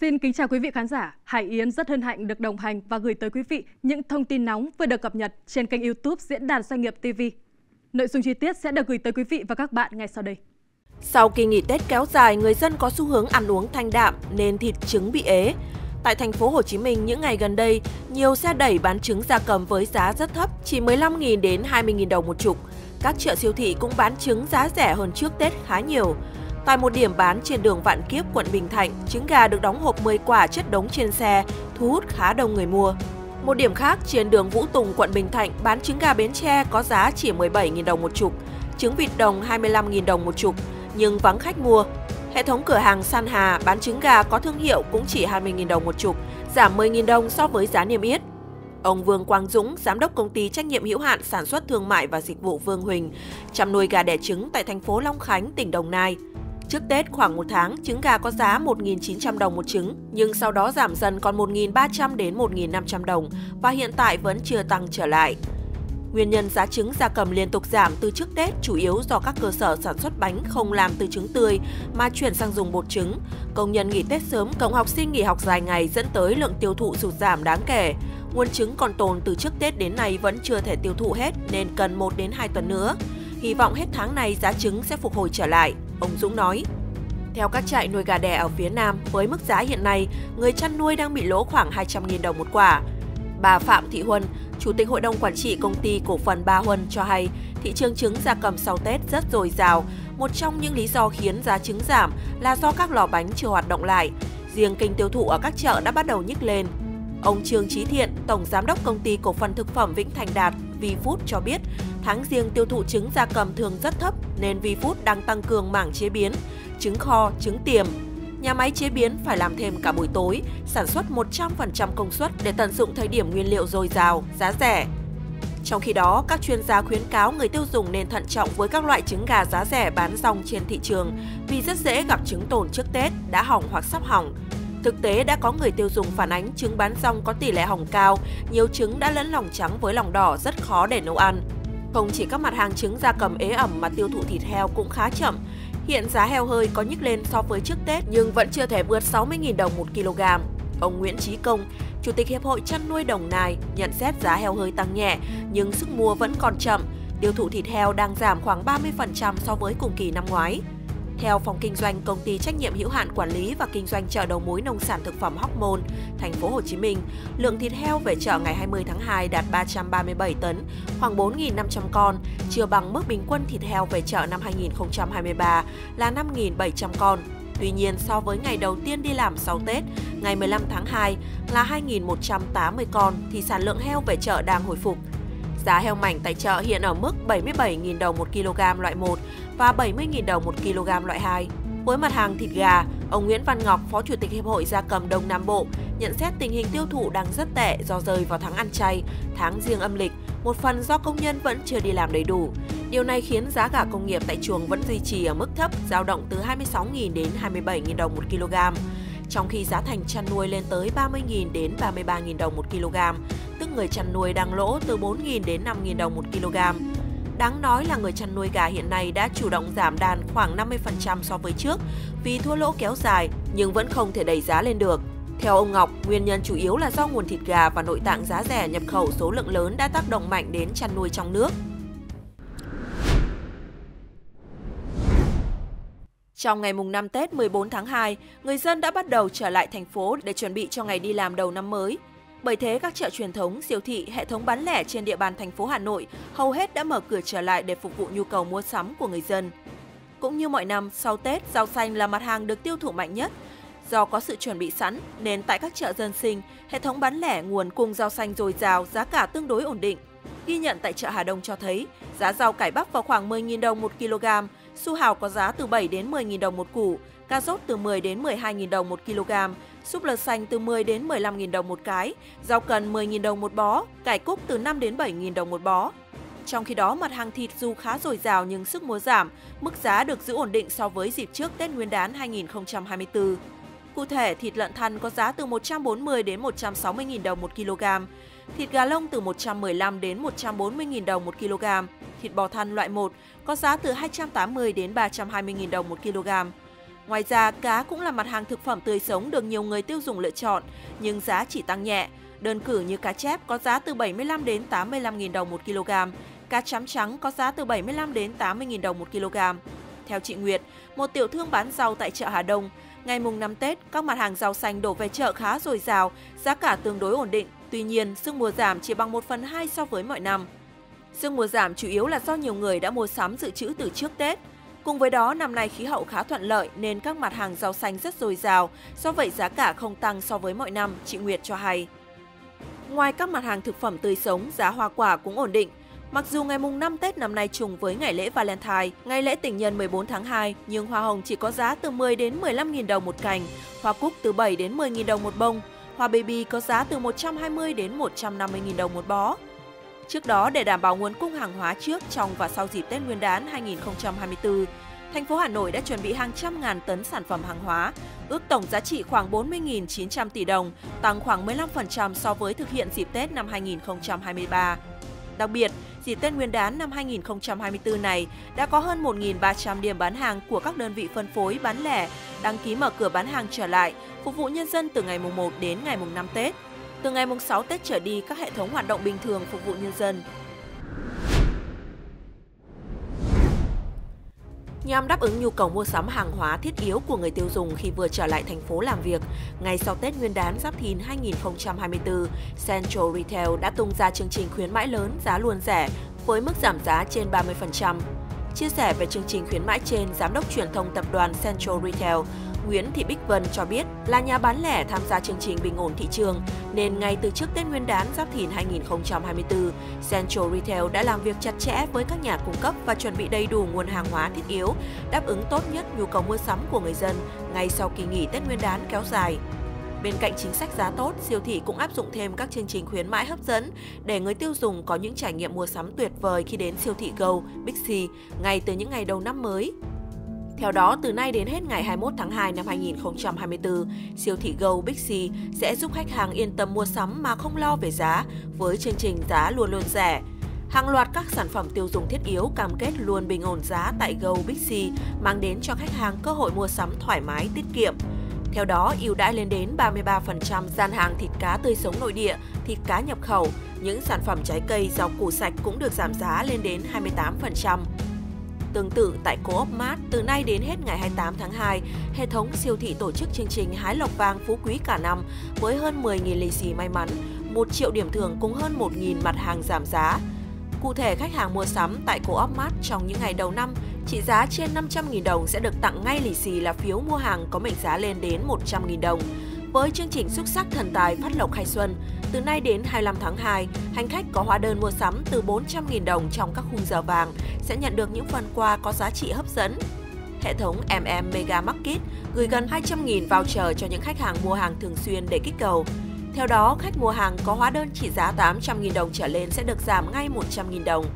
Xin kính chào quý vị khán giả, Hải Yến rất hân hạnh được đồng hành và gửi tới quý vị những thông tin nóng vừa được cập nhật trên kênh YouTube Diễn đàn Doanh nghiệp TV. Nội dung chi tiết sẽ được gửi tới quý vị và các bạn ngay sau đây. Sau kỳ nghỉ Tết kéo dài, người dân có xu hướng ăn uống thanh đạm nên thịt trứng bị ế. Tại thành phố Hồ Chí Minh những ngày gần đây, nhiều xe đẩy bán trứng gia cầm với giá rất thấp, chỉ 15.000 đến 20.000 đồng một chục. Các chợ siêu thị cũng bán trứng giá rẻ hơn trước Tết khá nhiều. Tại một điểm bán trên đường Vạn Kiếp, quận Bình Thạnh, trứng gà được đóng hộp 10 quả chất đống trên xe, thu hút khá đông người mua. Một điểm khác trên đường Vũ Tùng, quận Bình Thạnh, bán trứng gà Bến Tre có giá chỉ 17.000 đồng một chục, trứng vịt đồng 25.000 đồng một chục, nhưng vắng khách mua. Hệ thống cửa hàng San Hà bán trứng gà có thương hiệu cũng chỉ 20.000 đồng một chục, giảm 10.000 đồng so với giá niêm yết. Ông Vương Quang Dũng, giám đốc công ty trách nhiệm hữu hạn sản xuất thương mại và dịch vụ Vương Huỳnh, chăm nuôi gà đẻ trứng tại thành phố Long Khánh, tỉnh Đồng Nai. Trước Tết khoảng 1 tháng, trứng gà có giá 1.900 đồng một trứng, nhưng sau đó giảm dần còn 1.300 đến 1.500 đồng và hiện tại vẫn chưa tăng trở lại. Nguyên nhân giá trứng gia cầm liên tục giảm từ trước Tết chủ yếu do các cơ sở sản xuất bánh không làm từ trứng tươi mà chuyển sang dùng bột trứng. Công nhân nghỉ Tết sớm cộng học sinh nghỉ học dài ngày dẫn tới lượng tiêu thụ sụt giảm đáng kể. Nguồn trứng còn tồn từ trước Tết đến nay vẫn chưa thể tiêu thụ hết nên cần 1 đến 2 tuần nữa. Hy vọng hết tháng này giá trứng sẽ phục hồi trở lại, ông Dũng nói. Theo các trại nuôi gà đẻ ở phía Nam, với mức giá hiện nay, người chăn nuôi đang bị lỗ khoảng 200.000 đồng một quả. Bà Phạm Thị Huân, Chủ tịch Hội đồng Quản trị Công ty Cổ phần Ba Huân cho hay, thị trường trứng gia cầm sau Tết rất dồi dào. Một trong những lý do khiến giá trứng giảm là do các lò bánh chưa hoạt động lại. Riêng kênh tiêu thụ ở các chợ đã bắt đầu nhích lên. Ông Trương Trí Thiện, Tổng Giám đốc Công ty Cổ phần Thực phẩm Vĩnh Thành Đạt VFood cho biết, tháng riêng tiêu thụ trứng gia cầm thường rất thấp nên VFood đang tăng cường mảng chế biến, trứng kho, trứng tiềm. Nhà máy chế biến phải làm thêm cả buổi tối, sản xuất 100% công suất để tận dụng thời điểm nguyên liệu dồi dào, giá rẻ. Trong khi đó, các chuyên gia khuyến cáo người tiêu dùng nên thận trọng với các loại trứng gà giá rẻ bán rong trên thị trường vì rất dễ gặp trứng tồn trước Tết, đã hỏng hoặc sắp hỏng. Thực tế đã có người tiêu dùng phản ánh trứng bán rong có tỷ lệ hỏng cao, nhiều trứng đã lẫn lòng trắng với lòng đỏ rất khó để nấu ăn. Không chỉ các mặt hàng trứng gia cầm ế ẩm mà tiêu thụ thịt heo cũng khá chậm. Hiện giá heo hơi có nhích lên so với trước Tết nhưng vẫn chưa thể vượt 60.000 đồng 1 kg. Ông Nguyễn Trí Công, Chủ tịch Hiệp hội Chăn nuôi Đồng Nai nhận xét giá heo hơi tăng nhẹ nhưng sức mua vẫn còn chậm, tiêu thụ thịt heo đang giảm khoảng 30% so với cùng kỳ năm ngoái. Theo phòng kinh doanh Công ty trách nhiệm hữu hạn quản lý và kinh doanh chợ đầu mối nông sản thực phẩm Hóc Môn, thành phố Hồ Chí Minh, lượng thịt heo về chợ ngày 20 tháng 2 đạt 337 tấn, khoảng 4.500 con, chưa bằng mức bình quân thịt heo về chợ năm 2023 là 5.700 con. Tuy nhiên, so với ngày đầu tiên đi làm sau Tết, ngày 15 tháng 2 là 2.180 con thì sản lượng heo về chợ đang hồi phục. Giá heo mảnh tại chợ hiện ở mức 77.000 đồng 1 kg loại 1 và 70.000 đồng 1 kg loại 2. Với mặt hàng thịt gà, ông Nguyễn Văn Ngọc, Phó Chủ tịch Hiệp hội Gia cầm Đông Nam Bộ, nhận xét tình hình tiêu thụ đang rất tệ do rơi vào tháng ăn chay, tháng giêng âm lịch, một phần do công nhân vẫn chưa đi làm đầy đủ. Điều này khiến giá gà công nghiệp tại chuồng vẫn duy trì ở mức thấp, dao động từ 26.000 đến 27.000 đồng 1 kg, trong khi giá thành chăn nuôi lên tới 30.000 đến 33.000 đồng 1 kg. Tức người chăn nuôi đang lỗ từ 4.000 đến 5.000 đồng 1 kg. Đáng nói là người chăn nuôi gà hiện nay đã chủ động giảm đàn khoảng 50% so với trước vì thua lỗ kéo dài nhưng vẫn không thể đẩy giá lên được. Theo ông Ngọc, nguyên nhân chủ yếu là do nguồn thịt gà và nội tạng giá rẻ nhập khẩu số lượng lớn đã tác động mạnh đến chăn nuôi trong nước. Trong ngày mùng 5 Tết 14 tháng 2, người dân đã bắt đầu trở lại thành phố để chuẩn bị cho ngày đi làm đầu năm mới. Bởi thế, các chợ truyền thống, siêu thị, hệ thống bán lẻ trên địa bàn thành phố Hà Nội hầu hết đã mở cửa trở lại để phục vụ nhu cầu mua sắm của người dân. Cũng như mọi năm, sau Tết, rau xanh là mặt hàng được tiêu thụ mạnh nhất. Do có sự chuẩn bị sẵn, nên tại các chợ dân sinh, hệ thống bán lẻ nguồn cung rau xanh dồi dào, giá cả tương đối ổn định. Ghi nhận tại chợ Hà Đông cho thấy, giá rau cải bắp vào khoảng 10.000 đồng 1 kg, su hào có giá từ 7 đến 10.000 đồng một củ, cà rốt từ 10 đến 12.000 đồng 1 kg, súp lơ xanh từ 10 đến 15.000 đồng một cái, rau cần 10.000 đồng một bó, cải cúc từ 5 đến 7.000 đồng một bó. Trong khi đó, mặt hàng thịt dù khá dồi dào nhưng sức mua giảm, mức giá được giữ ổn định so với dịp trước Tết Nguyên đán 2024. Cụ thể, thịt lợn thăn có giá từ 140 đến 160.000 đồng một kg, thịt gà lông từ 115 đến 140.000 đồng một kg, thịt bò thăn loại 1 có giá từ 280 đến 320.000 đồng một kg. Ngoài ra, cá cũng là mặt hàng thực phẩm tươi sống được nhiều người tiêu dùng lựa chọn, nhưng giá chỉ tăng nhẹ. Đơn cử như cá chép có giá từ 75 đến 85.000 đồng 1 kg, cá chấm trắng có giá từ 75 đến 80.000 đồng 1 kg. Theo chị Nguyệt, một tiểu thương bán rau tại chợ Hà Đông, ngày mùng 5 Tết, các mặt hàng rau xanh đổ về chợ khá dồi dào, giá cả tương đối ổn định. Tuy nhiên, sức mua giảm chỉ bằng 1/2 so với mọi năm. Sức mua giảm chủ yếu là do nhiều người đã mua sắm dự trữ từ trước Tết. Cùng với đó, năm nay khí hậu khá thuận lợi nên các mặt hàng rau xanh rất dồi dào, do vậy giá cả không tăng so với mọi năm, chị Nguyệt cho hay. Ngoài các mặt hàng thực phẩm tươi sống, giá hoa quả cũng ổn định. Mặc dù ngày mùng 5 Tết năm nay trùng với ngày lễ Valentine, ngày lễ tình nhân 14 tháng 2, nhưng hoa hồng chỉ có giá từ 10 đến 15.000 đồng một cành, hoa cúc từ 7 đến 10.000 đồng một bông, hoa baby có giá từ 120 đến 150.000 đồng một bó. Trước đó, để đảm bảo nguồn cung hàng hóa trước, trong và sau dịp Tết Nguyên đán 2024, thành phố Hà Nội đã chuẩn bị hàng trăm ngàn tấn sản phẩm hàng hóa, ước tổng giá trị khoảng 40.900 tỷ đồng, tăng khoảng 15% so với thực hiện dịp Tết năm 2023. Đặc biệt, dịp Tết Nguyên đán năm 2024 này đã có hơn 1.300 điểm bán hàng của các đơn vị phân phối bán lẻ đăng ký mở cửa bán hàng trở lại, phục vụ nhân dân từ ngày mùng 1 đến ngày mùng 5 Tết. Từ ngày mùng 6 Tết trở đi, các hệ thống hoạt động bình thường phục vụ nhân dân. Nhằm đáp ứng nhu cầu mua sắm hàng hóa thiết yếu của người tiêu dùng khi vừa trở lại thành phố làm việc, ngay sau Tết Nguyên đán Giáp Thìn 2024, Central Retail đã tung ra chương trình khuyến mãi lớn giá luôn rẻ với mức giảm giá trên 30%. Chia sẻ về chương trình khuyến mãi trên, Giám đốc truyền thông tập đoàn Central Retail Nguyễn Thị Bích Vân cho biết là nhà bán lẻ tham gia chương trình bình ổn thị trường, nên ngay từ trước Tết Nguyên đán Giáp Thìn 2024, Central Retail đã làm việc chặt chẽ với các nhà cung cấp và chuẩn bị đầy đủ nguồn hàng hóa thiết yếu, đáp ứng tốt nhất nhu cầu mua sắm của người dân ngay sau kỳ nghỉ Tết Nguyên đán kéo dài. Bên cạnh chính sách giá tốt, siêu thị cũng áp dụng thêm các chương trình khuyến mãi hấp dẫn để người tiêu dùng có những trải nghiệm mua sắm tuyệt vời khi đến siêu thị Go, Big C ngay từ những ngày đầu năm mới. Theo đó, từ nay đến hết ngày 21 tháng 2 năm 2024, siêu thị Go Big C sẽ giúp khách hàng yên tâm mua sắm mà không lo về giá với chương trình giá luôn luôn rẻ. Hàng loạt các sản phẩm tiêu dùng thiết yếu cam kết luôn bình ổn giá tại Go Big C, mang đến cho khách hàng cơ hội mua sắm thoải mái, tiết kiệm. Theo đó, ưu đãi lên đến 33% gian hàng thịt cá tươi sống nội địa, thịt cá nhập khẩu, những sản phẩm trái cây, rau củ sạch cũng được giảm giá lên đến 28%. Tương tự, tại Co-opmart, từ nay đến hết ngày 28 tháng 2, hệ thống siêu thị tổ chức chương trình hái lộc vàng phú quý cả năm với hơn 10.000 lì xì may mắn, 1 triệu điểm thưởng cùng hơn 1.000 mặt hàng giảm giá. Cụ thể, khách hàng mua sắm tại Co-opmart trong những ngày đầu năm trị giá trên 500.000 đồng sẽ được tặng ngay lì xì là phiếu mua hàng có mệnh giá lên đến 100.000 đồng. Với chương trình xuất sắc thần tài phát lộc khai xuân, từ nay đến 25 tháng 2, hành khách có hóa đơn mua sắm từ 400.000 đồng trong các khung giờ vàng sẽ nhận được những phần quà có giá trị hấp dẫn. Hệ thống MM Mega Market gửi gần 200.000 voucher cho những khách hàng mua hàng thường xuyên để kích cầu. Theo đó, khách mua hàng có hóa đơn trị giá 800.000 đồng trở lên sẽ được giảm ngay 100.000 đồng.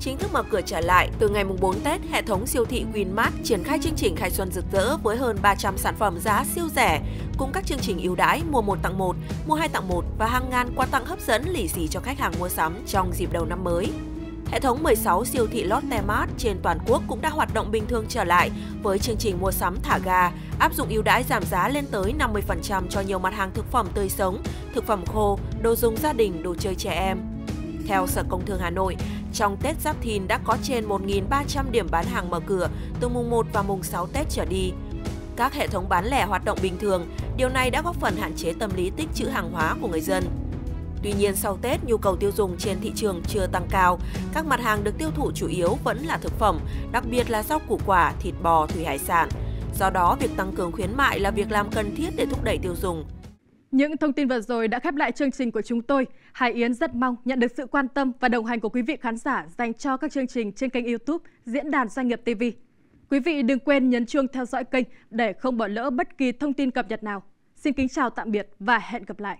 Chính thức mở cửa trở lại, từ ngày 4 Tết, hệ thống siêu thị WinMart triển khai chương trình khai xuân rực rỡ với hơn 300 sản phẩm giá siêu rẻ, cùng các chương trình ưu đãi mua 1 tặng 1, mua 2 tặng 1 và hàng ngàn quà tặng hấp dẫn lì xì cho khách hàng mua sắm trong dịp đầu năm mới. Hệ thống 16 siêu thị Lotte Mart trên toàn quốc cũng đã hoạt động bình thường trở lại với chương trình mua sắm thả gà, áp dụng ưu đãi giảm giá lên tới 50% cho nhiều mặt hàng thực phẩm tươi sống, thực phẩm khô, đồ dùng gia đình, đồ chơi trẻ em. Theo Sở Công Thương Hà Nội, trong Tết Giáp Thìn đã có trên 1.300 điểm bán hàng mở cửa từ mùng 1 và mùng 6 Tết trở đi. Các hệ thống bán lẻ hoạt động bình thường, điều này đã góp phần hạn chế tâm lý tích trữ hàng hóa của người dân. Tuy nhiên, sau Tết, nhu cầu tiêu dùng trên thị trường chưa tăng cao. Các mặt hàng được tiêu thụ chủ yếu vẫn là thực phẩm, đặc biệt là rau củ quả, thịt bò, thủy hải sản. Do đó, việc tăng cường khuyến mại là việc làm cần thiết để thúc đẩy tiêu dùng. Những thông tin vừa rồi đã khép lại chương trình của chúng tôi. Hải Yến rất mong nhận được sự quan tâm và đồng hành của quý vị khán giả dành cho các chương trình trên kênh YouTube Diễn đàn Doanh nghiệp TV. Quý vị đừng quên nhấn chuông theo dõi kênh để không bỏ lỡ bất kỳ thông tin cập nhật nào. Xin kính chào tạm biệt và hẹn gặp lại.